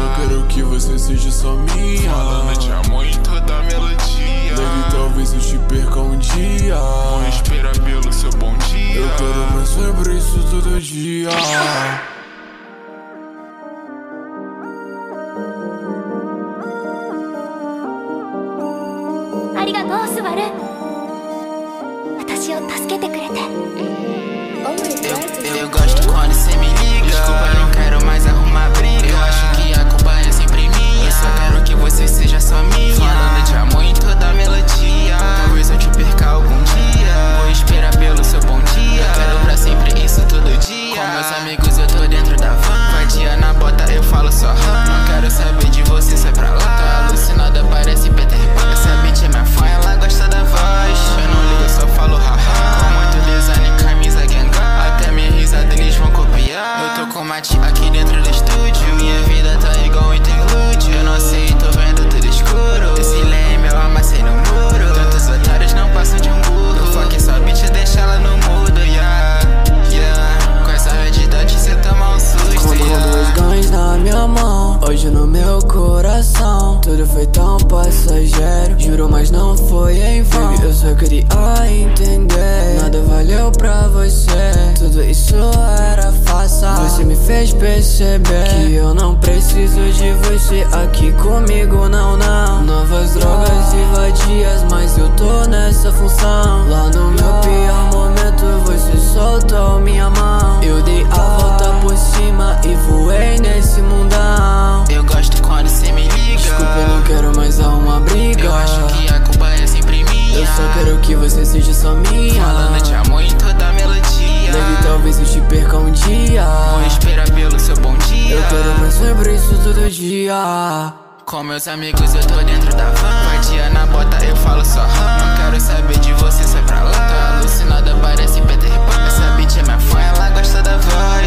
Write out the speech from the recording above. Só quero que você seja só minha. Falando-te há muito da melodia. Baby, talvez eu te perca um dia. Vou esperar pelo seu bom dia. Eu quero mais sobre isso todo dia. Arigatou, Subaru. 私を助けてくれて eu gosto quando cê me liga. Desculpa, não quero mais arrumar briga. Eu acho que a culpa é sempre minha. Eu só quero que você seja só minha. Falando de amor em toda a melodia. Talvez eu te perca algum dia. Vou esperar pelo seu bom dia. Eu quero pra sempre isso todo dia. Com meus amigos eu tô dentro da van. Vadia na bota, eu falo só rã. Não quero saber de você, sai pra lá. Tá alucinada, parece Peter Pan. Essa bitch é minha fã, ela gosta da voz. Eu não ligo, só falo haha. Com muito design, camisa gangá. Até minha risada eles vão copiar. Eu tô com mate aqui dentro do estúdio. Minha vida tá igual interlúdio. Eu não sei, tô vendo tudo escuro. Esse leme eu amassei no muro. Tantos otários não passam de um burro. Só que sua bitch deixa ela no mudo. Yeah, yeah. Com essa verdade cê toma um susto. Yeah. Com dois ganhos na minha mão, hoje no meu coração. Tudo foi tão passageiro, juro, mas não foi em vão. Eu só queria entender, nada valeu pra você. Tudo isso era farsa. Você me fez perceber que eu não preciso de você aqui comigo, não, não. Novas drogas e vadias, mas eu tô nessa função. Lá no meu pior momento você soltou minha mão. Eu dei a volta por cima e voei nesse mundão. Eu gosto quando cê me liga. Desculpa, eu não quero mais arrumar briga. Eu acho que a culpa é sempre minha. Eu só quero que você seja só minha. Falando de amor em toda a melodia. Baby, talvez eu te perca um dia. Vou esperar pelo seu bom dia. Eu quero mais sobre isso todo dia. Com meus amigos eu tô dentro da van. Vadia na bota, eu falo só rã. Não quero saber de você, sai pra lá. Tô alucinada, parece Peter Pan. Essa bitch é minha fã, ela gosta da voz.